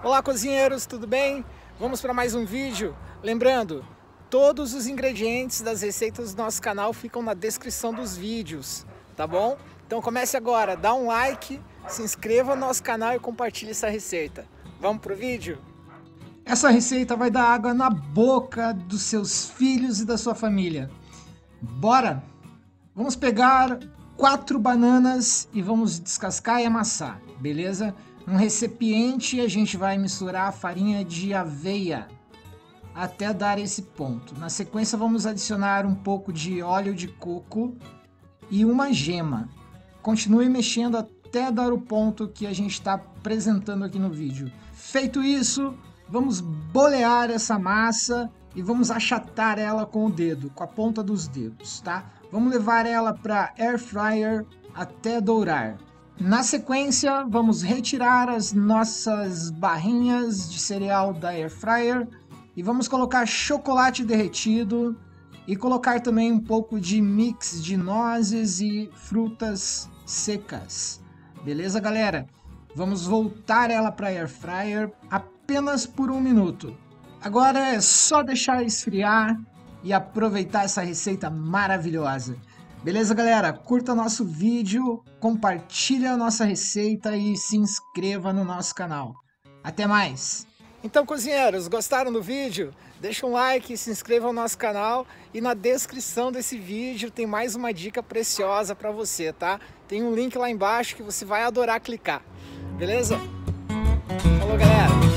Olá, cozinheiros, tudo bem? Vamos para mais um vídeo. Lembrando, todos os ingredientes das receitas do nosso canal ficam na descrição dos vídeos, tá bom? Então comece agora, dá um like, se inscreva no nosso canal e compartilhe essa receita. Vamos pro vídeo? Essa receita vai dar água na boca dos seus filhos e da sua família. Bora? Vamos pegar 4 bananas e vamos descascar e amassar, beleza? Num recipiente a gente vai misturar a farinha de aveia até dar esse ponto. Na sequência vamos adicionar um pouco de óleo de coco e uma gema. Continue mexendo até dar o ponto que a gente está apresentando aqui no vídeo. Feito isso, vamos bolear essa massa e vamos achatar ela com o dedo, com a ponta dos dedos, tá? Vamos levar ela para Air Fryer até dourar. Na sequência, vamos retirar as nossas barrinhas de cereal da Air Fryer e vamos colocar chocolate derretido e colocar também um pouco de mix de nozes e frutas secas. Beleza, galera? Vamos voltar ela para a Air Fryer apenas por 1 minuto. Agora é só deixar esfriar e aproveitar essa receita maravilhosa. Beleza, galera? Curta nosso vídeo, compartilha a nossa receita e se inscreva no nosso canal. Até mais! Então, cozinheiros, gostaram do vídeo? Deixa um like, se inscreva no nosso canal e na descrição desse vídeo tem mais uma dica preciosa para você, tá? Tem um link lá embaixo que você vai adorar clicar, beleza? Falou, galera!